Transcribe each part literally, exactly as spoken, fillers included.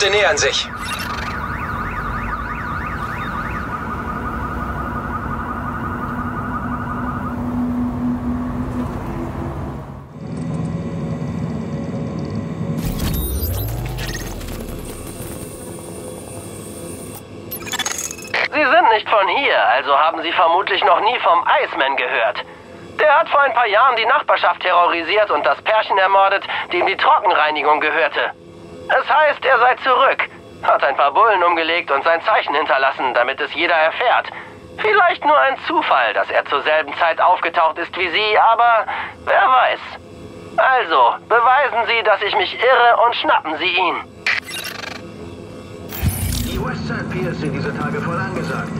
Kräfte nähern sich. Von hier, also haben Sie vermutlich noch nie vom Iceman gehört. Der hat vor ein paar Jahren die Nachbarschaft terrorisiert und das Pärchen ermordet, dem die Trockenreinigung gehörte. Es heißt, er sei zurück, hat ein paar Bullen umgelegt und sein Zeichen hinterlassen, damit es jeder erfährt. Vielleicht nur ein Zufall, dass er zur selben Zeit aufgetaucht ist wie Sie, aber wer weiß. Also, beweisen Sie, dass ich mich irre und schnappen Sie ihn. Die Westside Peers sind diese Tage voll angesagt.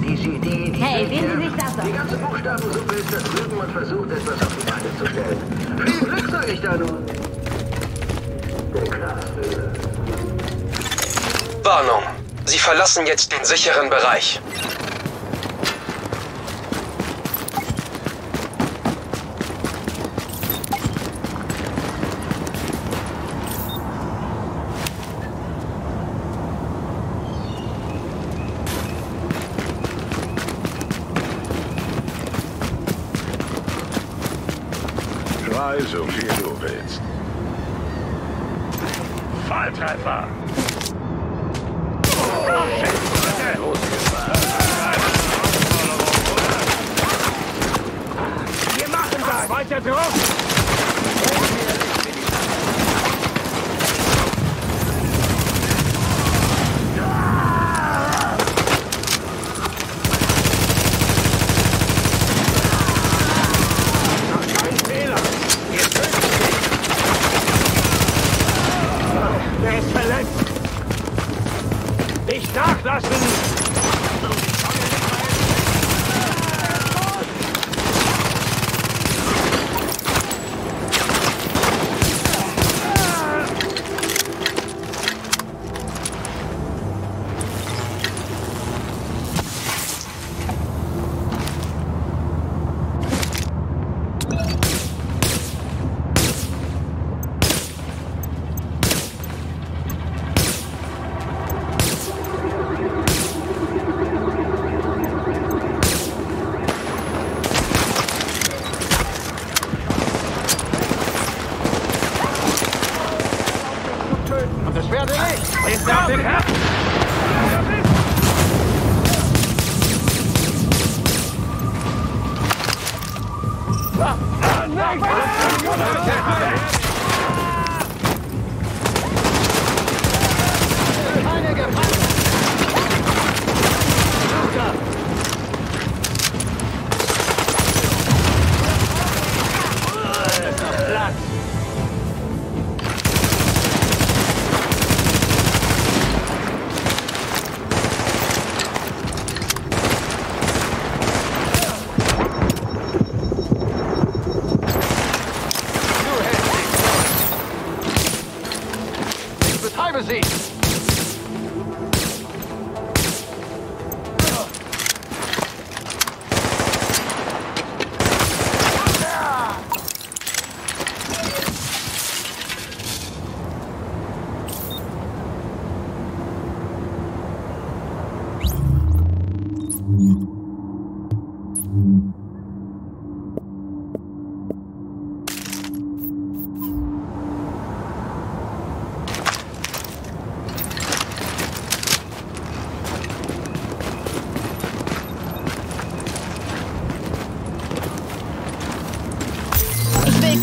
D C D, hey, nehmen Sie sich das an. Die ganze Buchstabensuppe ist vertreten und versucht, etwas auf die Beine zu stellen. Viel Glück, sag ich da nun. Warnung. Sie verlassen jetzt den sicheren Bereich. So viel du willst. Falltreffer! Wir machen das! Weiter drauf!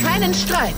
Keinen Streit.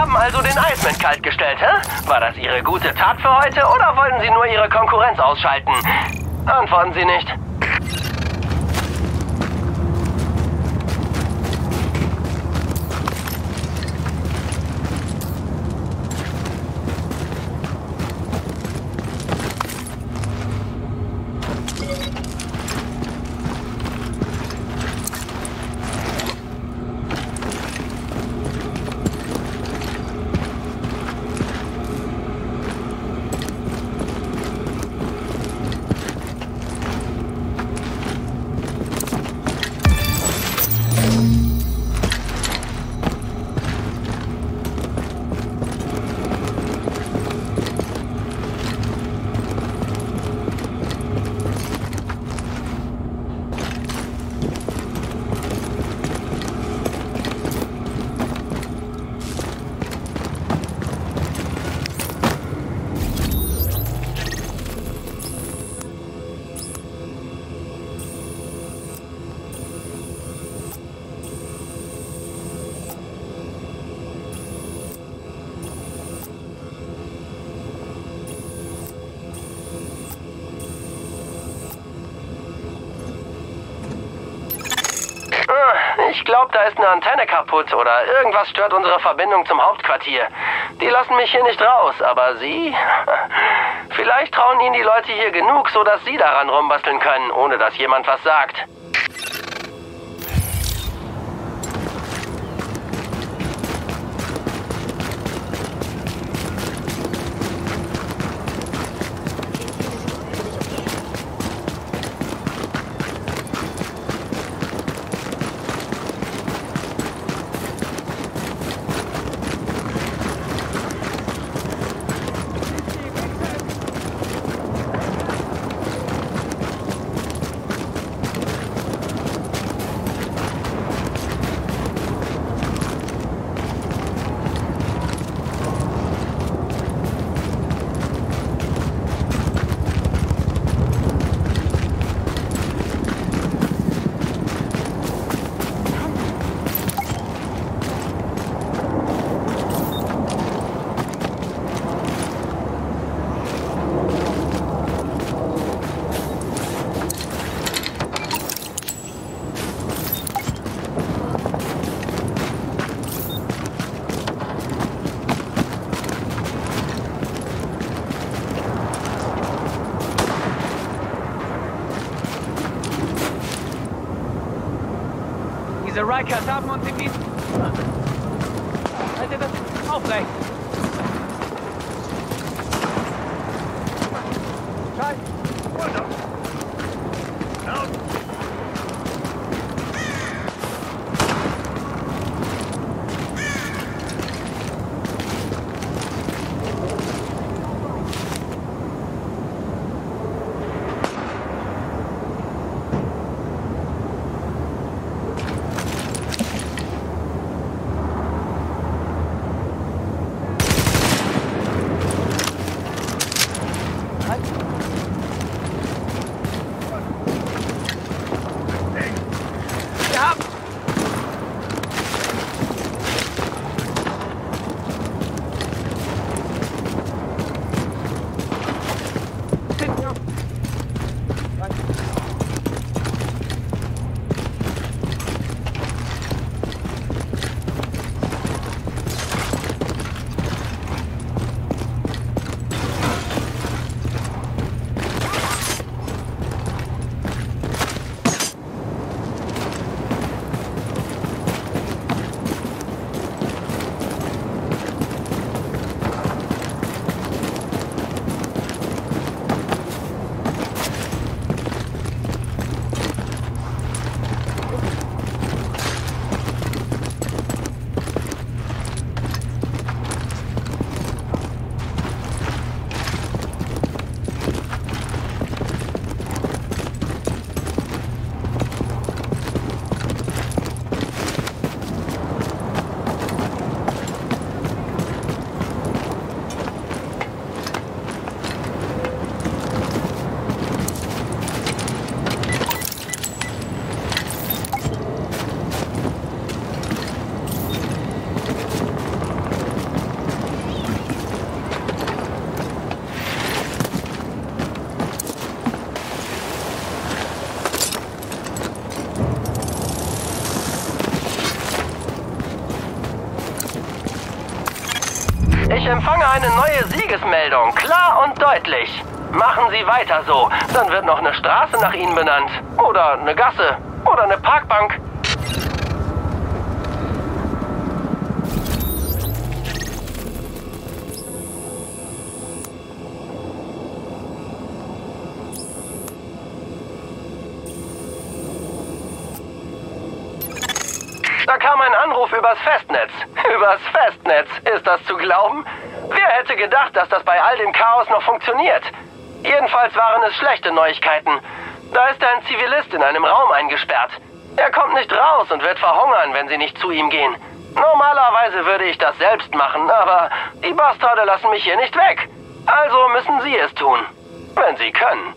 haben also den Iceman kaltgestellt, hä? War das Ihre gute Tat für heute oder wollten Sie nur Ihre Konkurrenz ausschalten? Antworten Sie nicht. Ich glaube, da ist eine Antenne kaputt oder irgendwas stört unsere Verbindung zum Hauptquartier. Die lassen mich hier nicht raus, aber Sie? Vielleicht trauen Ihnen die Leute hier genug, sodass Sie daran rumbasteln können, ohne dass jemand was sagt. Diese Rikers haben uns im Dienst. Hätte das aufrecht. Scheiße. Runter. Out. Ich empfange eine neue Siegesmeldung, klar und deutlich. Machen Sie weiter so, dann wird noch eine Straße nach Ihnen benannt. Oder eine Gasse. Oder eine Parkbank. Da kam ein Anruf übers Festnetz. Übers Festnetz, ist das zu glauben? Wer hätte gedacht, dass das bei all dem Chaos noch funktioniert? Jedenfalls waren es schlechte Neuigkeiten. Da ist ein Zivilist in einem Raum eingesperrt. Er kommt nicht raus und wird verhungern, wenn Sie nicht zu ihm gehen. Normalerweise würde ich das selbst machen, aber die Bastarde lassen mich hier nicht weg. Also müssen Sie es tun, wenn Sie können.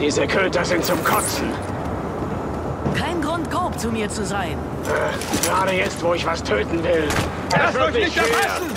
Diese Köter sind zum Kotzen. Kein Grund, grob zu mir zu sein. Äh, gerade jetzt, wo ich was töten will. Lasst euch nicht erfassen!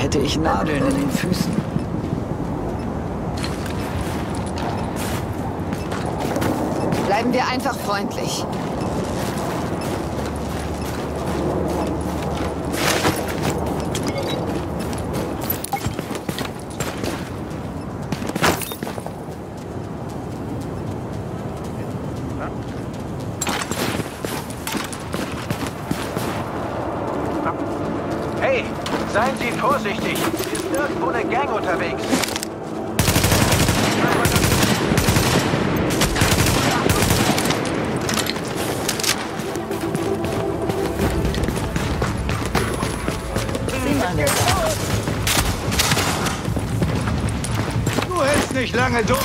Hätte ich Nadeln in den Füßen. Bleiben wir einfach freundlich. Vorsichtig, hier ist irgendwo eine Gang unterwegs. Du hältst nicht lange durch.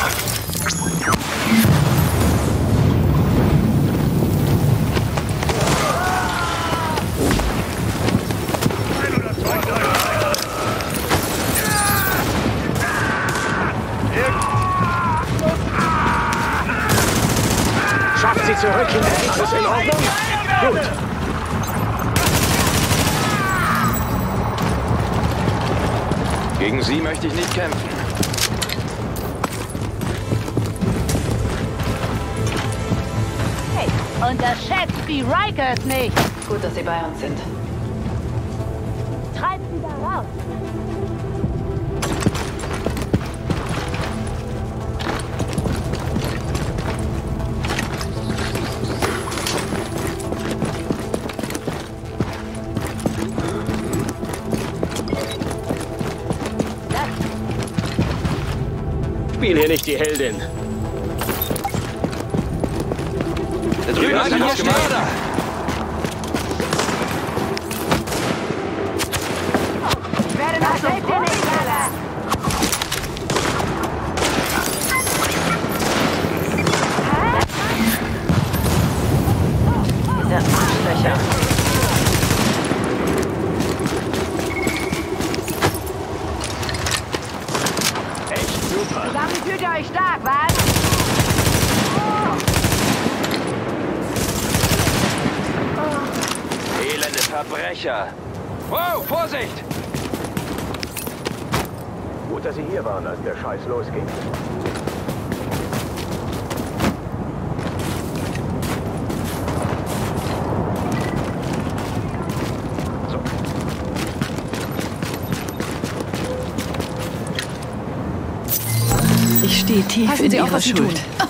Zurück in den Weg, ist in Ordnung? Gut. Gegen sie möchte ich nicht kämpfen. Hey, unterschätzt die Rikers nicht. Gut, dass sie bei uns sind. Treibt sie da raus. Ich bin hier nicht die Heldin. Da drüben ist ein Mörder. very stark, lad. Elende Verbrecher. Wow, Vorsicht! Gut, dass Sie hier waren, als der Scheiß losging. Ich stehe tief Passen in Sie Ihrer Schuld. Oh.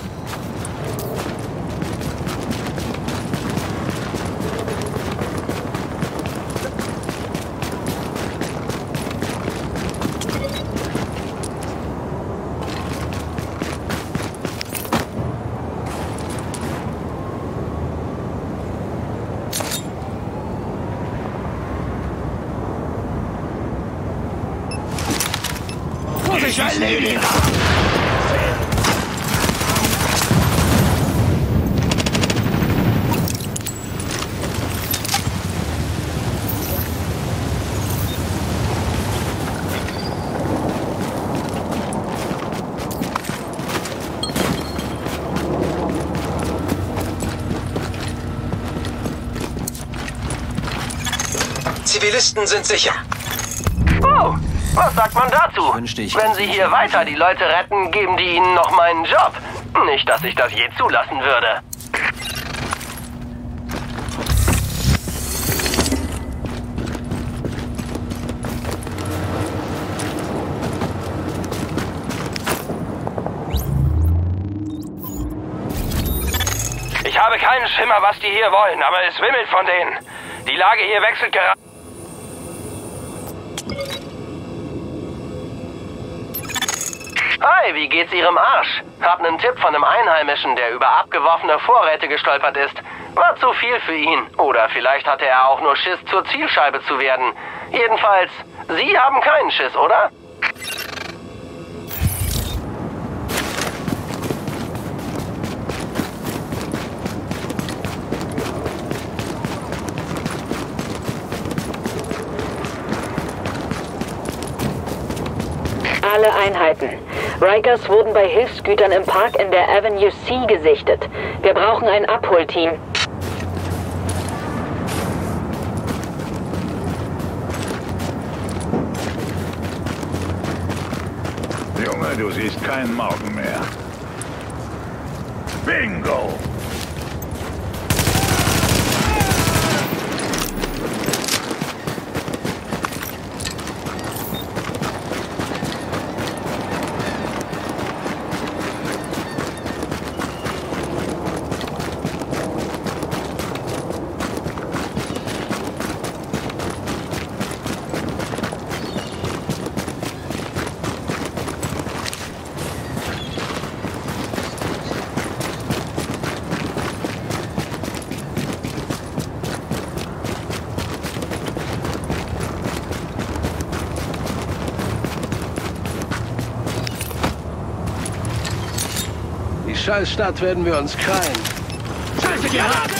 Vorsicht, Zivilisten sind sicher. Oh, was sagt man dazu? Wenn Sie hier weiter die Leute retten, geben die Ihnen noch meinen Job. Nicht, dass ich das je zulassen würde. Ich habe keinen Schimmer, was die hier wollen, aber es wimmelt von denen. Die Lage hier wechselt gerade. Hi, wie geht's Ihrem Arsch? Hab nen Tipp von einem Einheimischen, der über abgeworfene Vorräte gestolpert ist. War zu viel für ihn. Oder vielleicht hatte er auch nur Schiss, zur Zielscheibe zu werden. Jedenfalls, Sie haben keinen Schiss, oder? Alle Einheiten. Rikers wurden bei Hilfsgütern im Park in der Avenue C gesichtet. Wir brauchen ein Abholteam. Junge, du siehst keinen Morgen mehr. Bingo! Scheiß Stadt werden wir uns krallen. Scheiße, Gerhard!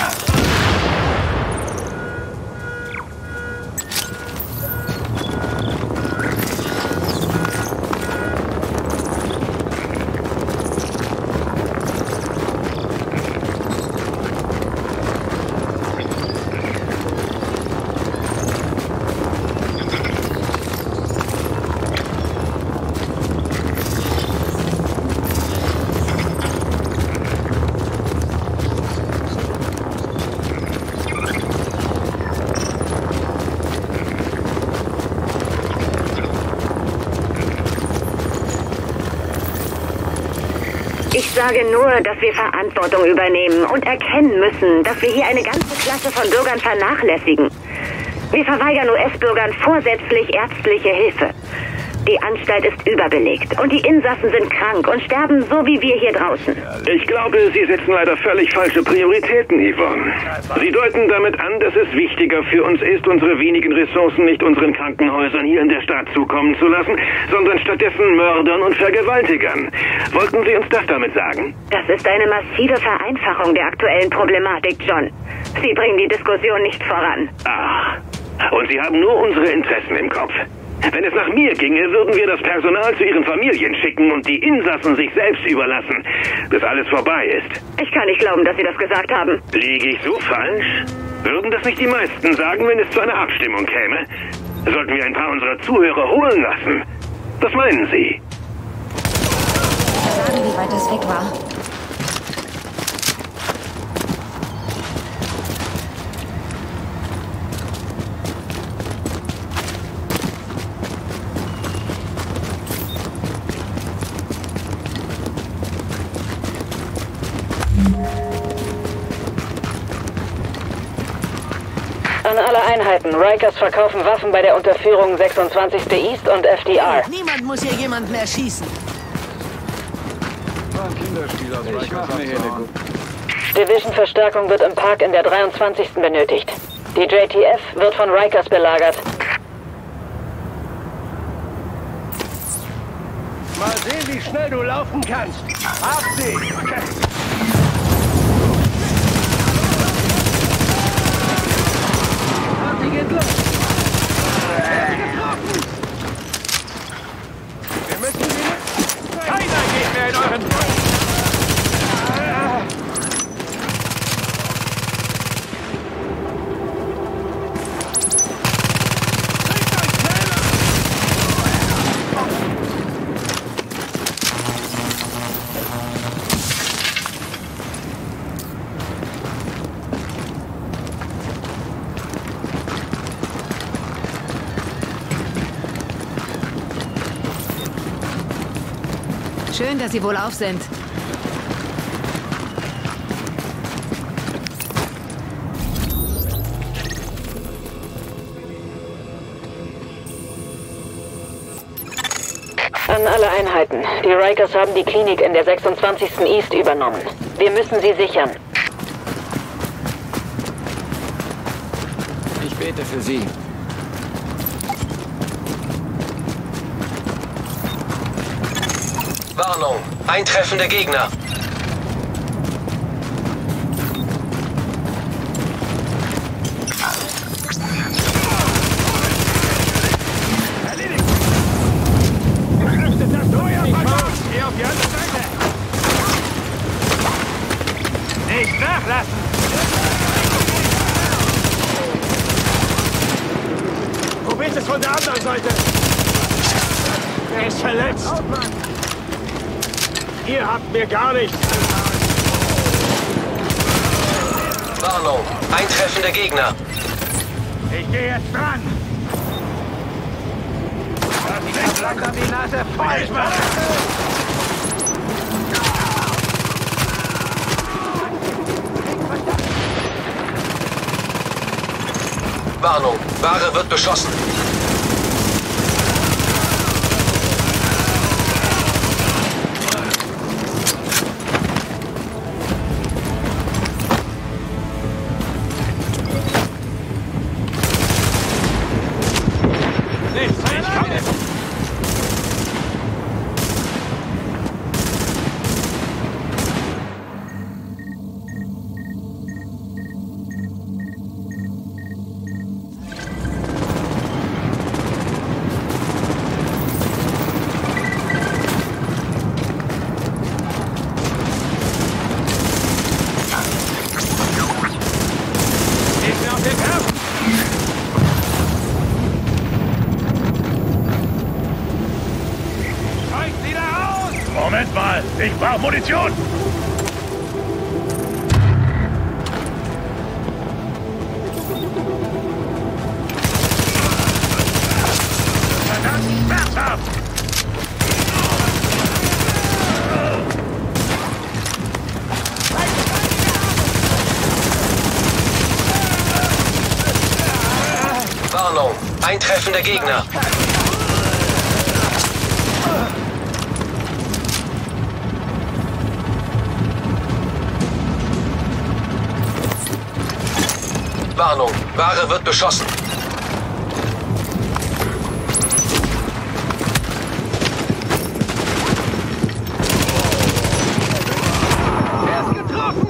Ich sage nur, dass wir Verantwortung übernehmen und erkennen müssen, dass wir hier eine ganze Klasse von Bürgern vernachlässigen. Wir verweigern U S-Bürgern vorsätzlich ärztliche Hilfe. Die Anstalt ist überbelegt und die Insassen sind krank und sterben so wie wir hier draußen. Ich glaube, Sie setzen leider völlig falsche Prioritäten, Yvonne. Sie deuten damit an, dass es wichtiger für uns ist, unsere wenigen Ressourcen nicht unseren Krankenhäusern hier in der Stadt zukommen zu lassen, sondern stattdessen Mördern und Vergewaltigern. Wollten Sie uns das damit sagen? Das ist eine massive Vereinfachung der aktuellen Problematik, John. Sie bringen die Diskussion nicht voran. Ah, und Sie haben nur unsere Interessen im Kopf. Wenn es nach mir ginge, würden wir das Personal zu ihren Familien schicken und die Insassen sich selbst überlassen, bis alles vorbei ist. Ich kann nicht glauben, dass Sie das gesagt haben. Liege ich so falsch? Würden das nicht die meisten sagen, wenn es zu einer Abstimmung käme? Sollten wir ein paar unserer Zuhörer holen lassen? Was meinen Sie? Keine Ahnung, wie weit das weg war. An alle Einheiten. Rikers verkaufen Waffen bei der Unterführung sechsundzwanzig East und F D R. Niemand muss hier jemand mehr schießen. Division-Verstärkung wird im Park in der dreiundzwanzigsten benötigt. Die J T F wird von Rikers belagert. Mal sehen, wie schnell du laufen kannst. achtzig! Schön, dass Sie wohlauf sind. An alle Einheiten. Die Rikers haben die Klinik in der sechsundzwanzigsten East übernommen. Wir müssen sie sichern. Ich bete für Sie. Warnung, eintreffende Gegner. Mir gar nichts. Warnung, eintreffende Gegner. Ich gehe jetzt dran. Ich bleib an die Nase voll. Warnung, Ware wird beschossen. Ich brauche Munition! Warnung! Eintreffende Gegner! Warnung, Ware wird beschossen. Er ist getroffen!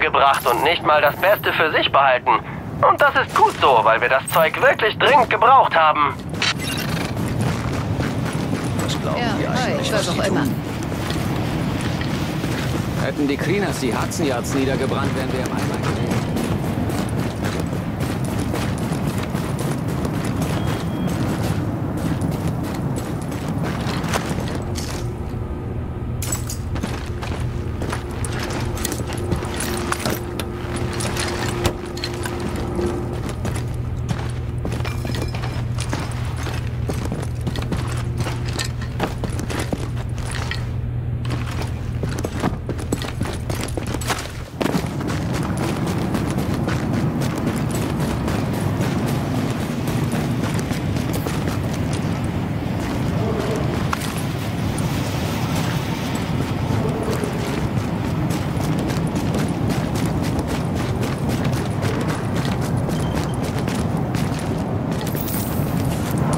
Gebracht und nicht mal das Beste für sich behalten. Und das ist gut so, weil wir das Zeug wirklich dringend gebraucht haben. Was glauben die eigentlich, was sie tun? Hätten die Cleaners die Hudson Yards niedergebrannt, wären wir im Eimer gewesen.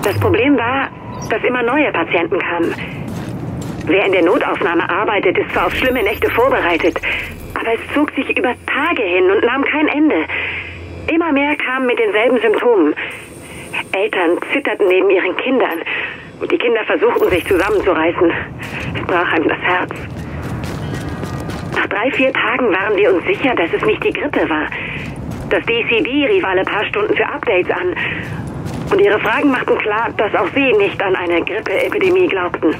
Das Problem war, dass immer neue Patienten kamen. Wer in der Notaufnahme arbeitet, ist zwar auf schlimme Nächte vorbereitet, aber es zog sich über Tage hin und nahm kein Ende. Immer mehr kamen mit denselben Symptomen. Eltern zitterten neben ihren Kindern und die Kinder versuchten, sich zusammenzureißen. Es brach einem das Herz. Nach drei, vier Tagen waren wir uns sicher, dass es nicht die Grippe war. Das D C D rief alle paar Stunden für Updates an. Und ihre Fragen machten klar, dass auch sie nicht an eine Grippeepidemie glaubten.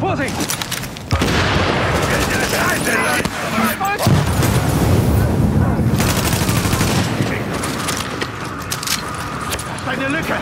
Vorsicht! Das ist eine Lücke!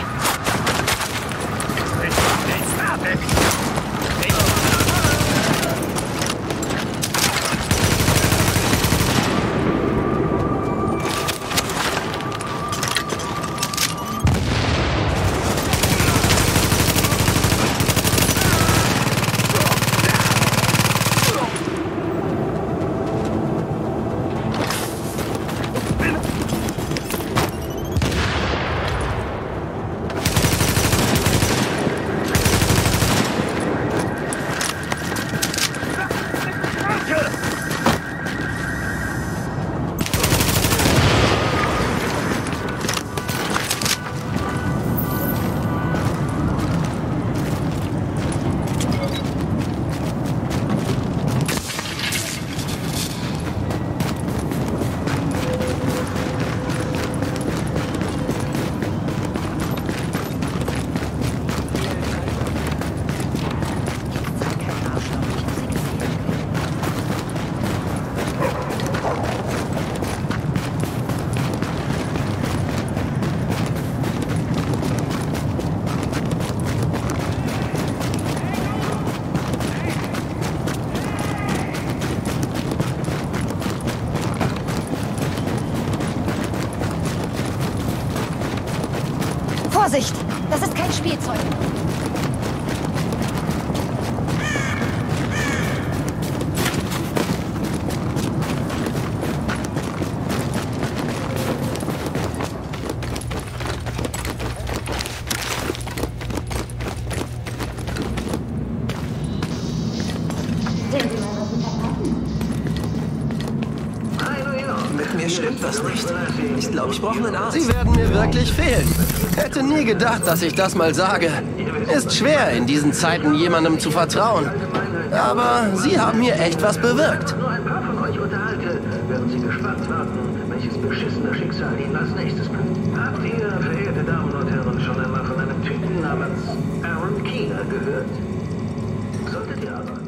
Vorsicht! Das ist kein Spielzeug! Mit mir stimmt was nicht. Ich glaube, ich brauche einen Arzt. Sie werden mir wirklich fehlen. Hätte nie gedacht, dass ich das mal sage. Ist schwer, in diesen Zeiten jemandem zu vertrauen. Aber Sie haben hier echt was bewirkt. Nur ein paar von euch unterhalte, werden Sie gespannt warten, welches beschissene Schicksal Ihnen als nächstes bringt. Habt ihr, verehrte Damen und Herren, schon einmal von einem Typen namens Aaron Keener gehört? Solltet ihr aber...